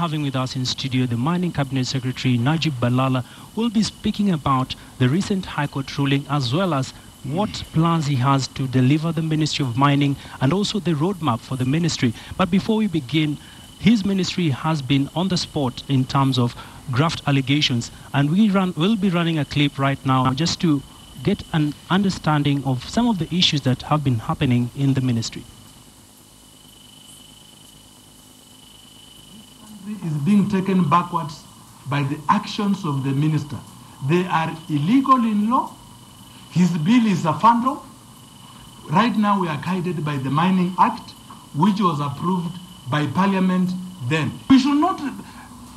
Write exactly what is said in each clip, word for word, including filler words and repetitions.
Having with us in studio the Mining Cabinet Secretary Najib Balala, will be speaking about the recent High Court ruling as well as what plans he has to deliver the Ministry of Mining and also the roadmap for the ministry. But before we begin, his ministry has been on the spot in terms of graft allegations, and we run, will be running a clip right now just to get an understanding of some of the issues that have been happening in the ministry. Is being taken backwards by the actions of the minister. They are illegal in law. His bill is a fandom. Right now we are guided by the Mining Act, which was approved by Parliament then. We should not,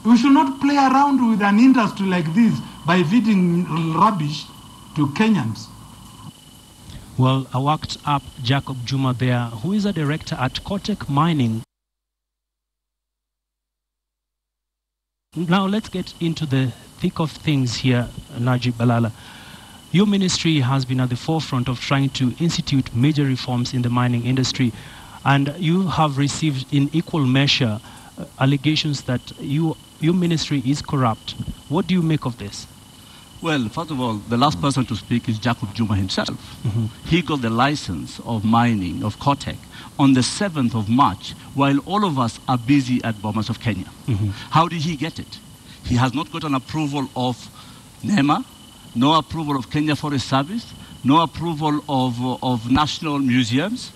we should not play around with an industry like this by feeding rubbish to Kenyans. Well, I worked up Jacob Juma there, who is a director at Cortec Mining. Now let's get into the thick of things here, Najib Balala. Your ministry has been at the forefront of trying to institute major reforms in the mining industry, and you have received in equal measure uh, allegations that you, your ministry is corrupt. What do you make of this? Well, first of all, the last person to speak is Jacob Juma himself. Mm-hmm. He got the license of mining, of Cortec, on the seventh of March, while all of us are busy at Bomas of Kenya. Mm-hmm. How did he get it? He has not got an approval of NEMA, no approval of Kenya Forest Service, no approval of, of national museums.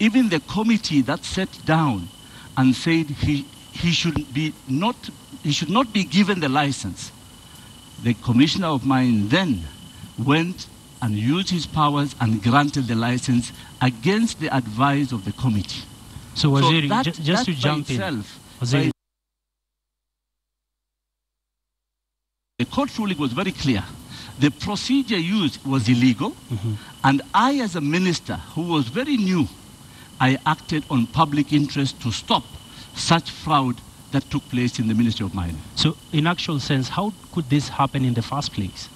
Even the committee that sat down and said he, he, should be not, he should not be given the license. The commissioner of mine then went and used his powers and granted the license against the advice of the committee. So, Waziri, so that, just, just to jump itself, in, the court ruling was very clear. The procedure used was illegal, mm-hmm. and I, as a minister who was very new, I acted on public interest to stop such fraud that took place in the Ministry of Mines. So, in actual sense, how could this happen in the first place?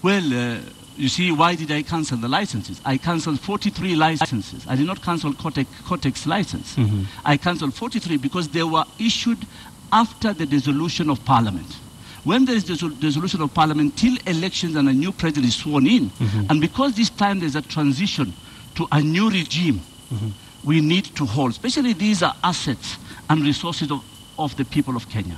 Well, uh, you see, why did I cancel the licenses? I cancelled forty-three licenses. I did not cancel Cortec, Cortec's license. Mm-hmm. I cancelled forty-three because they were issued after the dissolution of Parliament. When there is the dissolution of Parliament, till elections and a new president is sworn in, mm-hmm. and because this time there's a transition to a new regime, mm-hmm. we need to hold, especially these are assets and resources of of the people of Kenya.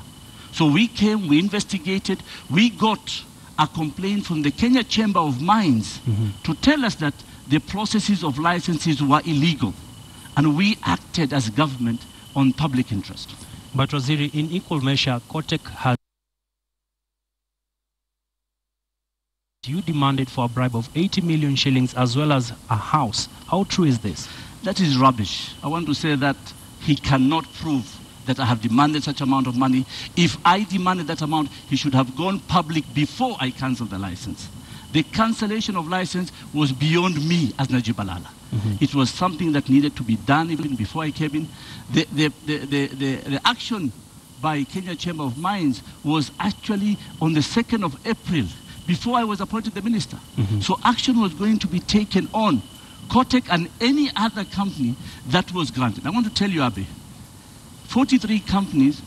So we came, we investigated, we got a complaint from the Kenya Chamber of Mines mm-hmm. to tell us that the processes of licenses were illegal, and we acted as government on public interest. But Waziri, in equal measure, Cortec has... You demanded for a bribe of eighty million shillings as well as a house. How true is this? That is rubbish. I want to say that he cannot prove that I have demanded such amount of money. If I demanded that amount, he should have gone public before I cancelled the license. The cancellation of license was beyond me as Najib Balala. Mm-hmm. It was something that needed to be done even before I came in. The, the, the, the, the, the action by Kenya Chamber of Mines was actually on the second of April, before I was appointed the minister. Mm-hmm. So action was going to be taken on Cortec and any other company that was granted. I want to tell you, Abe, forty-three companies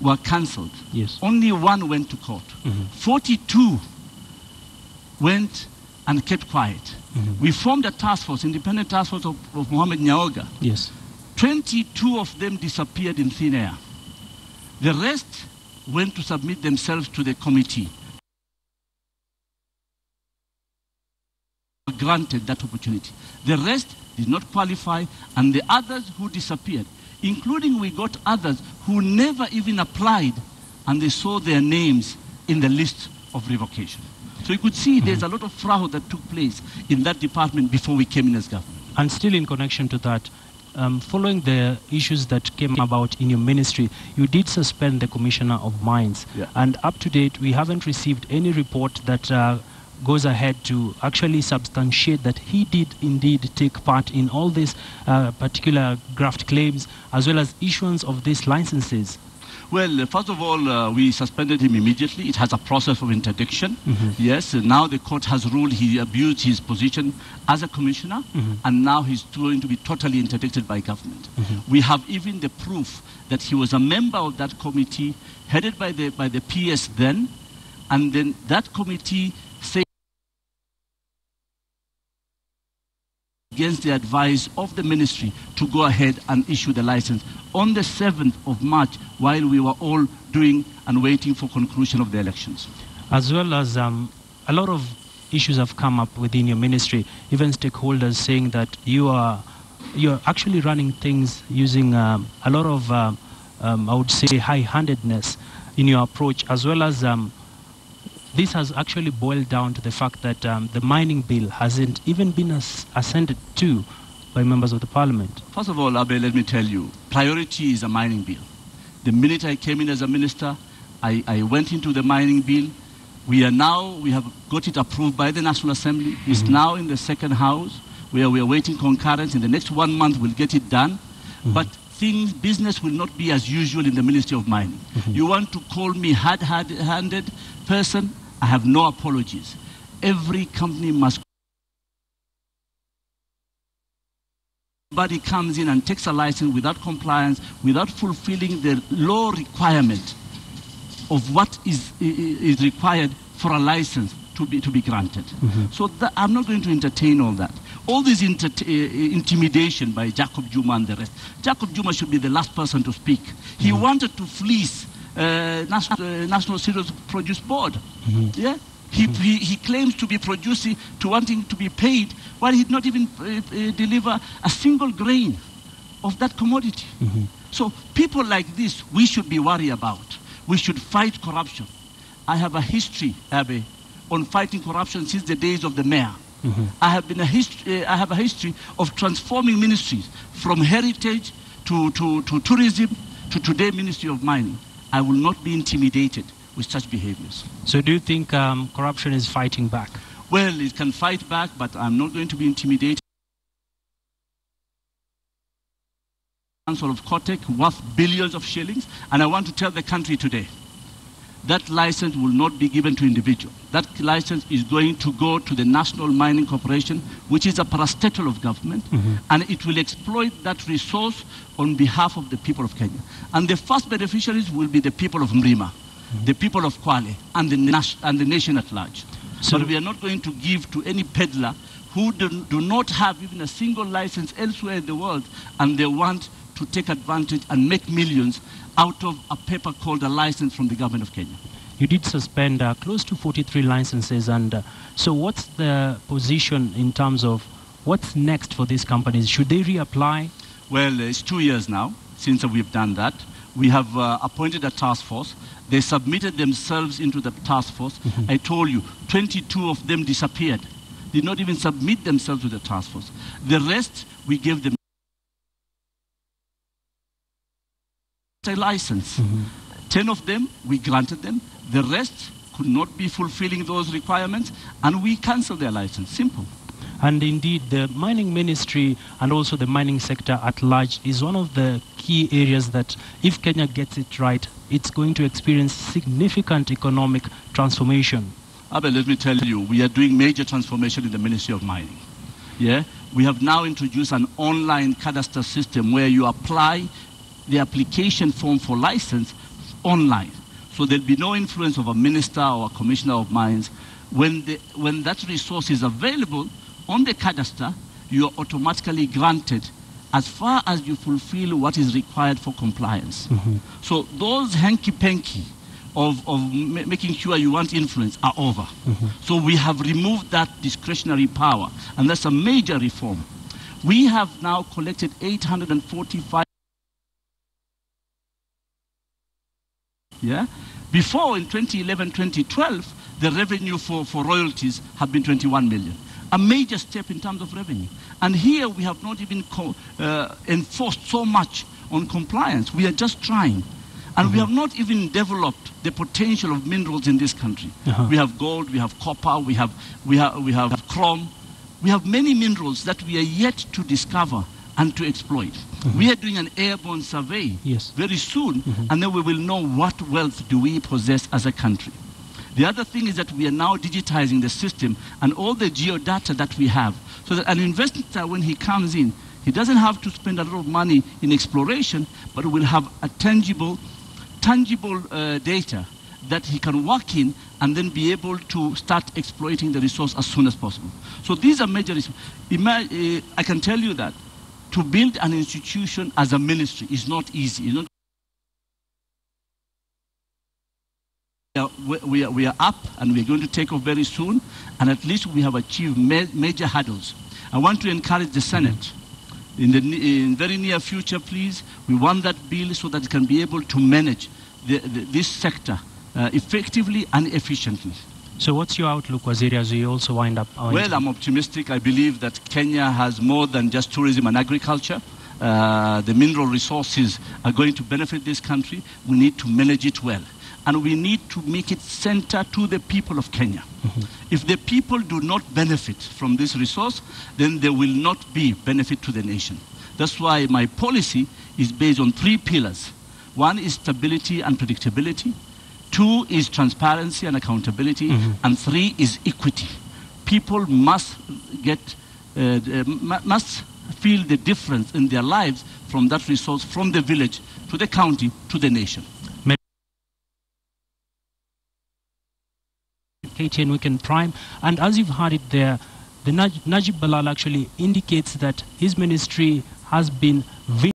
were cancelled. Yes. Only one went to court. Mm-hmm. forty-two went and kept quiet. Mm-hmm. We formed a task force, independent task force of, of Mohamed Nyaoga. Yes. twenty-two of them disappeared in thin air. The rest went to submit themselves to the committee. Granted that opportunity. The rest did not qualify, and the others who disappeared, including we got others who never even applied, and they saw their names in the list of revocation. So you could see mm-hmm. there's a lot of fraud that took place in that department before we came in as government. And still in connection to that, um, following the issues that came about in your ministry, you did suspend the Commissioner of Mines. Yeah. And up to date, we haven't received any report that uh, goes ahead to actually substantiate that he did indeed take part in all these uh, particular graft claims as well as issuance of these licenses. Well, first of all, uh, we suspended him immediately. It has a process of interdiction. Mm-hmm. Yes, now the court has ruled he abused his position as a commissioner, mm-hmm. and now he's going to be totally interdicted by government. Mm-hmm. We have even the proof that he was a member of that committee, headed by the, by the P S then, and then that committee said against the advice of the ministry to go ahead and issue the license on the seventh of March while we were all doing and waiting for conclusion of the elections. As well as um, a lot of issues have come up within your ministry, even stakeholders saying that you are you're actually running things using um, a lot of, uh, um, I would say, high-handedness in your approach, as well as um, this has actually boiled down to the fact that um, the mining bill hasn't even been as assented to by members of the parliament. First of all, Abe, let me tell you, priority is a mining bill. The minute I came in as a minister, I, I went into the mining bill. We are now, we have got it approved by the National Assembly. Mm-hmm. It's now in the second house where we are waiting concurrence. In the next one month, we'll get it done. Mm-hmm. But things, business will not be as usual in the Ministry of Mining. Mm-hmm. You want to call me hard-handed person? I have no apologies. Every company must. Everybody comes in and takes a license without compliance, without fulfilling the law requirement of what is, is required for a license to be, to be granted. Mm-hmm. So that, I'm not going to entertain all that. All this inter uh, intimidation by Jacob Juma and the rest. Jacob Juma should be the last person to speak. He mm-hmm. wanted to fleece Uh, national, uh, national Cereals Produce Board. Mm-hmm. Yeah, he, mm-hmm. he he claims to be producing, to wanting to be paid, while he'd not even uh, uh, deliver a single grain of that commodity. Mm-hmm. So people like this, we should be worried about. We should fight corruption. I have a history, Abe, on fighting corruption since the days of the mayor. Mm-hmm. I have been a history. Uh, I have a history of transforming ministries from heritage to to, to tourism to today Ministry of Mining. I will not be intimidated with such behaviors. So do you think um, corruption is fighting back? Well, it can fight back, but I'm not going to be intimidated. The Council of Cortec worth billions of shillings, and I want to tell the country today, that license will not be given to individual. That license is going to go to the National Mining Corporation, which is a parastatal of government, mm-hmm. and it will exploit that resource on behalf of the people of Kenya. And the first beneficiaries will be the people of Mrima, mm-hmm. the people of Kwale, and the, nas and the nation at large. So but we are not going to give to any peddler who do, do not have even a single license elsewhere in the world, and they want to take advantage and make millions out of a paper called a license from the government of Kenya. You did suspend uh, close to forty-three licenses, and uh, so what's the position in terms of what's next for these companies? Should they reapply? Well, it's two years now since we've done that. We have uh, appointed a task force. They submitted themselves into the task force. Mm-hmm. I told you, twenty-two of them disappeared. Did not even submit themselves to the task force. The rest, we gave them a license. Mm-hmm. Ten of them, we granted them. The rest could not be fulfilling those requirements, and we cancelled their license. Simple. And indeed, the mining ministry and also the mining sector at large is one of the key areas that, if Kenya gets it right, it's going to experience significant economic transformation. Abe, let me tell you, we are doing major transformation in the Ministry of Mining. Yeah? We have now introduced an online cadastre system where you apply the application form for license online. So there'll be no influence of a minister or a commissioner of mines. When, the, when that resource is available on the cadastre, you are automatically granted as far as you fulfill what is required for compliance. Mm-hmm. So those hanky-panky of, of ma making sure you want influence are over. Mm-hmm. So we have removed that discretionary power, and that's a major reform. We have now collected eight hundred forty-five. Yeah? Before, in twenty eleven twenty twelve, the revenue for, for royalties have been twenty-one million. A major step in terms of revenue. And here we have not even co uh, enforced so much on compliance. We are just trying. And mm-hmm. we have not even developed the potential of minerals in this country. Uh-huh. We have gold, we have copper, we have, we, ha we have chrome. We have many minerals that we are yet to discover and to exploit. Mm-hmm. We are doing an airborne survey yes. very soon, mm-hmm. and then we will know what wealth do we possess as a country. The other thing is that we are now digitizing the system and all the geodata that we have, so that an investor, when he comes in, he doesn't have to spend a lot of money in exploration, but will have a tangible, tangible uh, data that he can work in and then be able to start exploiting the resource as soon as possible. So these are major issues. Imagine, uh, I can tell you that to build an institution as a ministry is not easy. You know? We are, we, are, we are up and we're going to take off very soon, and at least we have achieved ma major hurdles. I want to encourage the Senate in the in very near future, please. We want that bill so that it can be able to manage the, the, this sector uh, effectively and efficiently. So what's your outlook, Waziri, as we also wind up? Our well, interview? I'm optimistic. I believe that Kenya has more than just tourism and agriculture. Uh, the mineral resources are going to benefit this country. We need to manage it well. And we need to make it center to the people of Kenya. Mm-hmm. If the people do not benefit from this resource, then there will not be benefit to the nation. That's why my policy is based on three pillars. One is stability and predictability. Two is transparency and accountability. Mm-hmm. And three is equity. People must get, uh, must feel the difference in their lives from that resource, from the village to the county to the nation. K T N Weekend Prime, and as you've heard it there, the Najib Balala actually indicates that his ministry has been